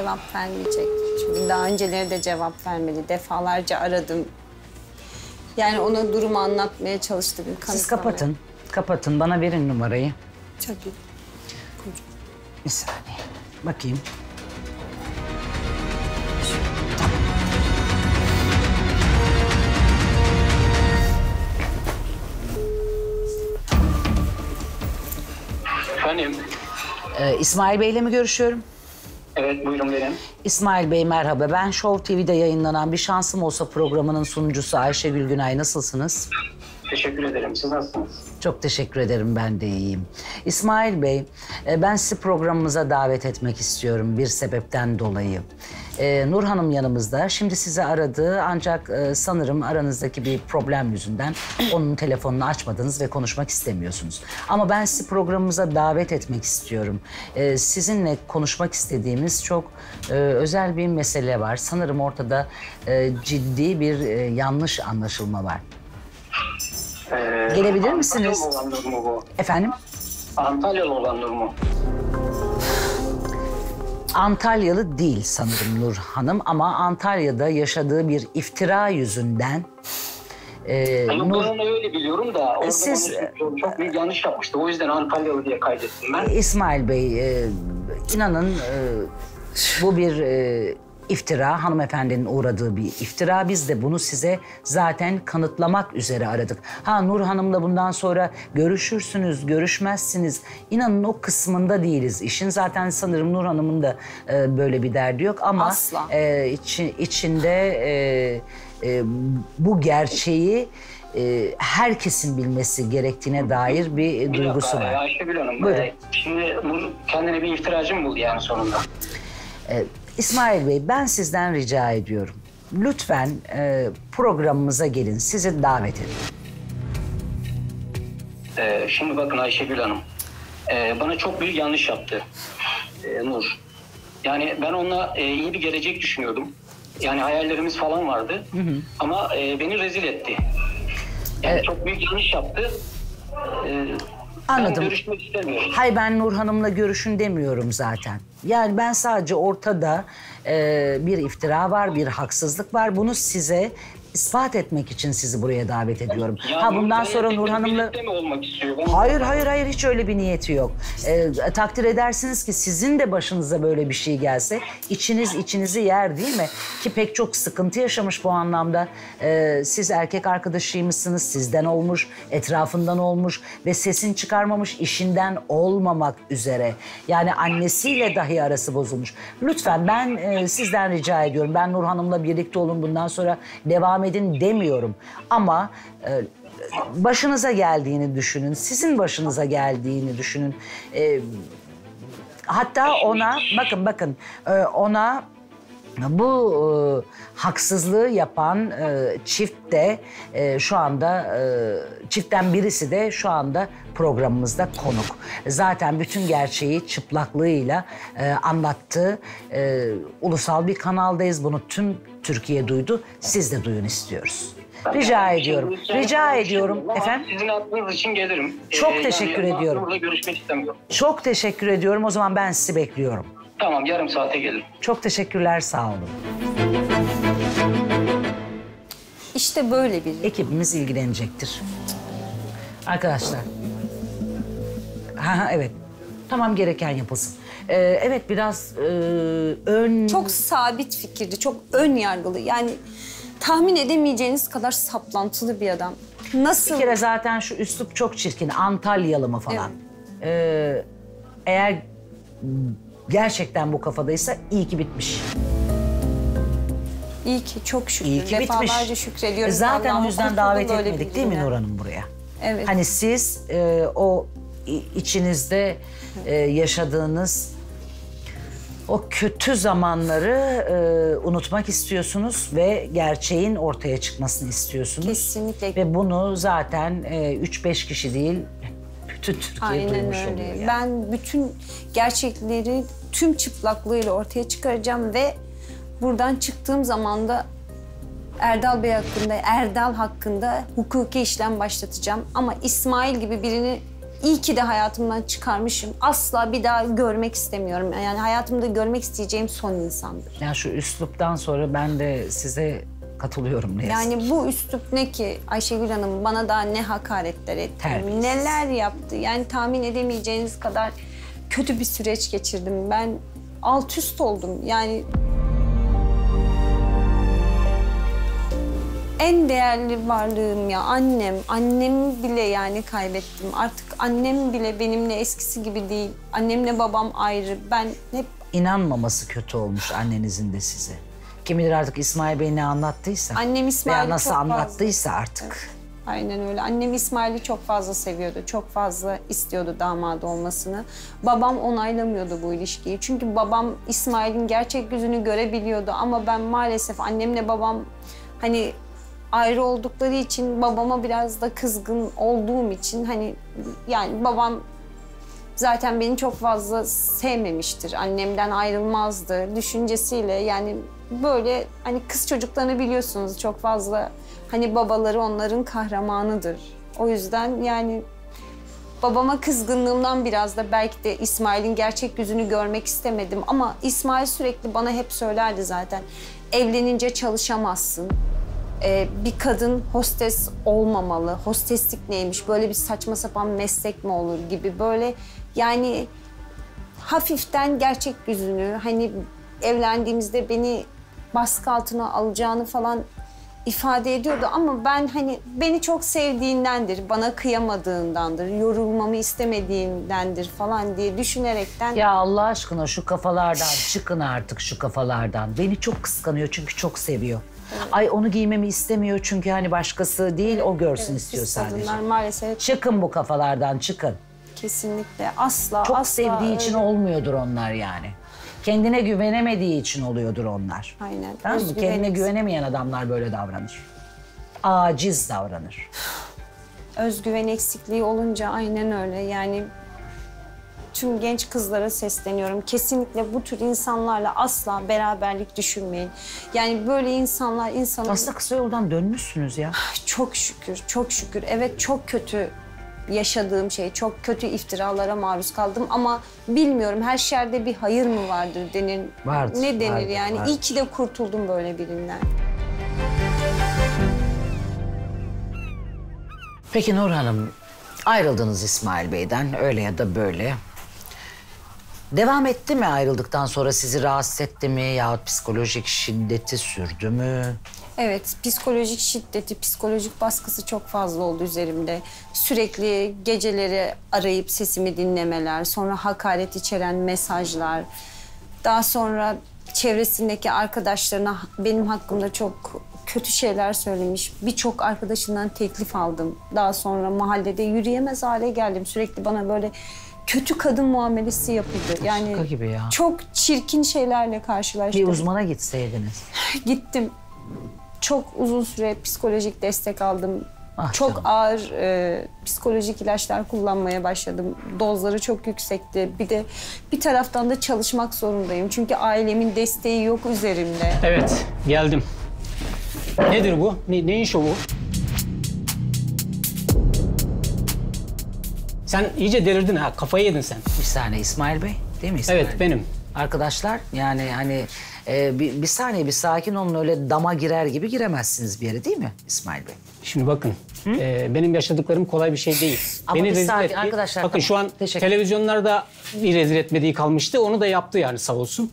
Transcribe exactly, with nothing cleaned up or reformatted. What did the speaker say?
cevap vermeyecek. Çünkü daha önceleri de cevap vermedi. Defalarca aradım. Yani ona durumu anlatmaya çalıştım. Siz kapatın. Kapatın. Bana verin numarayı. Tabii. Bir saniye. Bakayım. Efendim? Ee, İsmail Bey'le mi görüşüyorum? Evet, buyurun benim. İsmail Bey merhaba. Ben Show T V'de yayınlanan Bir Şansım Olsa programının sunucusu Ayşegül Günay. Nasılsınız? Teşekkür ederim. Siz nasılsınız? Çok teşekkür ederim. Ben de iyiyim. İsmail Bey, ben sizi programımıza davet etmek istiyorum bir sebepten dolayı. Ee, Nur Hanım yanımızda. Şimdi sizi aradı ancak e, sanırım aranızdaki bir problem yüzünden onun telefonunu açmadınız ve konuşmak istemiyorsunuz. Ama ben sizi programımıza davet etmek istiyorum. Ee, sizinle konuşmak istediğimiz çok e, özel bir mesele var. Sanırım ortada e, ciddi bir e, yanlış anlaşılma var. Ee, Gelebilir misiniz? Antalyalı olan bu. Efendim? Antalyalı olan durumu. Antalyalı değil sanırım Nur Hanım ama Antalya'da yaşadığı bir iftira yüzünden... E, Nur... Ben onu öyle biliyorum da orada Siz... çok büyük yanlış yapmıştı. O yüzden Antalyalı diye kaydettim ben. İsmail Bey, e, inanın e, bu bir... E, İftira, hanımefendinin uğradığı bir iftira. Biz de bunu size zaten kanıtlamak üzere aradık. Ha Nur Hanım'la bundan sonra görüşürsünüz, görüşmezsiniz. İnanın o kısmında değiliz işin. Zaten sanırım Nur Hanım'ın da e, böyle bir derdi yok ama e, içi, içinde e, e, bu gerçeği e, herkesin bilmesi gerektiğine dair bir, bir duygusu var. Ayşegül Hanım, e, şimdi kendine bir iftiracı mı buldu yani sonunda? E, İsmail Bey, ben sizden rica ediyorum. Lütfen e, programımıza gelin, sizi davet edin. Ee, şimdi bakın Ayşegül Hanım, e, bana çok büyük yanlış yaptı e, Nur. Yani ben onunla e, iyi bir gelecek düşünüyordum. Yani hayallerimiz falan vardı. Hı hı. Ama e, beni rezil etti. Yani evet. Çok büyük yanlış yaptı. E, Anladım. Ben görüşmek istemiyorum. Hayır, ben Nur Hanım'la görüşün demiyorum zaten. Yani ben sadece ortada e, bir iftira var, bir haksızlık var. Bunu size ispat etmek için sizi buraya davet ediyorum. Ya ha bundan sonra Nur Hanım'la... Hayır, hayır, hayır. Hiç öyle bir niyeti yok. E, takdir edersiniz ki sizin de başınıza böyle bir şey gelse içiniz içinizi yer değil mi? Ki pek çok sıkıntı yaşamış bu anlamda. E, siz erkek arkadaşıymışsınız, sizden olmuş, etrafından olmuş ve sesini çıkarmamış işinden olmamak üzere. Yani annesiyle dahi arası bozulmuş. Lütfen ben e, sizden rica ediyorum. Ben Nur Hanım'la birlikte olun, bundan sonra devam edin demiyorum ama e, başınıza geldiğini düşünün, sizin başınıza geldiğini düşünün. E, hatta ona bakın bakın e, ona bu e, haksızlığı yapan e, çift de e, şu anda e, çiftten birisi de şu anda programımızda konuk. Zaten bütün gerçeği çıplaklığıyla e, anlattı. E, ulusal bir kanaldayız, bunu tüm Türkiye duydu. Siz de duyun istiyoruz. Rica yani ediyorum. Rica ediyorum. Efendim? Sizin aklınız için gelirim. Çok ee, teşekkür yani, ediyorum. Burada görüşmek istemiyorum. Çok teşekkür ediyorum. O zaman ben sizi bekliyorum. Tamam, yarım saate gelirim. Çok teşekkürler, sağ olun. İşte böyle bir... Ekibimiz ilgilenecektir. Arkadaşlar. Ha, evet. Tamam, gereken yapılsın. Ee, evet, biraz e, ön... Çok sabit fikirli, çok ön yargılı. Yani tahmin edemeyeceğiniz kadar saplantılı bir adam. Nasıl? Bir kere zaten şu üslup çok çirkin. Antalyalı mı falan. Evet. Ee, eğer gerçekten bu kafadaysa iyi ki bitmiş. İyi ki, çok şükür. İyi ki defalarca şükrediyorum. Zaten o yüzden davet etmedik değil mi Nur Hanım buraya? Evet. Hani siz e, o... İçinizde e, yaşadığınız o kötü zamanları e, unutmak istiyorsunuz ve gerçeğin ortaya çıkmasını istiyorsunuz. Kesinlikle. Ve bunu zaten e, üç beş kişi değil, bütün Türkiye Aynen duymuş öyle. Oluyor. Yani. Ben bütün gerçekleri tüm çıplaklığıyla ortaya çıkaracağım ve buradan çıktığım zaman da Erdal Bey hakkında, Erdal hakkında hukuki işlem başlatacağım. Ama İsmail gibi birini İyi ki de hayatımdan çıkarmışım. Asla bir daha görmek istemiyorum. Yani hayatımda görmek isteyeceğim son insandır. Ya şu üsluptan sonra ben de size katılıyorum ne yazık. Yani bu üslup ne ki Ayşegül Hanım, bana daha ne hakaretler etti, terbiyesiz. Neler yaptı. Yani tahmin edemeyeceğiniz kadar kötü bir süreç geçirdim. Ben alt üst oldum yani. En değerli varlığım ya annem. Annemi bile yani kaybettim. Artık annem bile benimle eskisi gibi değil. Annemle babam ayrı. Ben hep... İnanmaması kötü olmuş annenizin de size. Kim bilir artık İsmail Bey ne anlattıysa. Annem İsmail'i çok nasıl anlattıysa fazla... artık. Evet, aynen öyle. Annem İsmail'i çok fazla seviyordu. Çok fazla istiyordu damadı olmasını. Babam onaylamıyordu bu ilişkiyi. Çünkü babam İsmail'in gerçek yüzünü görebiliyordu. Ama ben maalesef annemle babam hani... ayrı oldukları için, babama biraz da kızgın olduğum için hani yani babam zaten beni çok fazla sevmemiştir. Annemden ayrılmazdı düşüncesiyle yani böyle hani kız çocuklarını biliyorsunuz çok fazla hani babaları onların kahramanıdır. O yüzden yani babama kızgınlığımdan biraz da belki de İsmail'in gerçek yüzünü görmek istemedim ama İsmail sürekli bana hep söylerdi zaten. Evlenince çalışamazsın. Ee, bir kadın hostes olmamalı, hosteslik neymiş, böyle bir saçma sapan meslek mi olur gibi böyle yani hafiften gerçek yüzünü hani evlendiğimizde beni baskı altına alacağını falan ifade ediyordu ama ben hani beni çok sevdiğindendir, bana kıyamadığındandır, yorulmamı istemediğindendir falan diye düşünerekten... Ya Allah aşkına şu kafalardan çıkın artık şu kafalardan. Beni çok kıskanıyor çünkü çok seviyor. Evet. Ay onu giymemi istemiyor çünkü hani başkası değil evet, o görsün evet, istiyor sadece. Maalesef. Çıkın bu kafalardan çıkın. Kesinlikle asla çok asla. Çok sevdiği için öyle. Olmuyordur onlar yani. Kendine güvenemediği için oluyordur onlar. Aynen. Tamam mı? Kendine güvenemeyen adamlar böyle davranır. Aciz davranır. Özgüven eksikliği olunca aynen öyle yani. Tüm genç kızlara sesleniyorum. Kesinlikle bu tür insanlarla asla beraberlik düşünmeyin. Yani böyle insanlar insanı... Aslında kısa yoldan dönmüşsünüz ya. Çok şükür, çok şükür. Evet çok kötü yaşadığım şey, çok kötü iftiralara maruz kaldım ama bilmiyorum her şerde bir hayır mı vardır denir. Vardır, ne denir vardır, yani? Vardır. İyi ki de kurtuldum böyle birinden. Peki Nur Hanım, ayrıldınız İsmail Bey'den öyle ya da böyle. Devam etti mi ayrıldıktan sonra sizi rahatsız etti mi yahut psikolojik şiddeti sürdü mü? Evet, psikolojik şiddeti, psikolojik baskısı çok fazla oldu üzerimde. Sürekli geceleri arayıp sesimi dinlemeler, sonra hakaret içeren mesajlar. Daha sonra çevresindeki arkadaşlarına benim hakkımda çok kötü şeyler söylemiş. Birçok arkadaşından teklif aldım. Daha sonra mahallede yürüyemez hale geldim. Sürekli bana böyle... Kötü kadın muamelesi yapıldı. Yani ya. Çok çirkin şeylerle karşılaştım. Bir uzmana gitseydiniz. Gittim. Çok uzun süre psikolojik destek aldım. Ah çok canım. Ağır e, psikolojik ilaçlar kullanmaya başladım. Dozları çok yüksekti. Bir de bir taraftan da çalışmak zorundayım. Çünkü ailemin desteği yok üzerimde. Evet, geldim. Nedir bu? Ne, neyin şovu? Sen iyice delirdin ha, kafayı yedin sen. Bir saniye İsmail Bey, değil mi İsmail? Evet, benim. Arkadaşlar, yani hani e, bir, bir saniye bir sakin olun, öyle dama girer gibi giremezsiniz bir yere değil mi İsmail Bey? Şimdi bakın, e, benim yaşadıklarım kolay bir şey değil. Ama beni rezil sakin, etti. Arkadaşlar, bakın tamam. Şu an televizyonlarda bir rezil etmediği kalmıştı, onu da yaptı yani sağ olsun.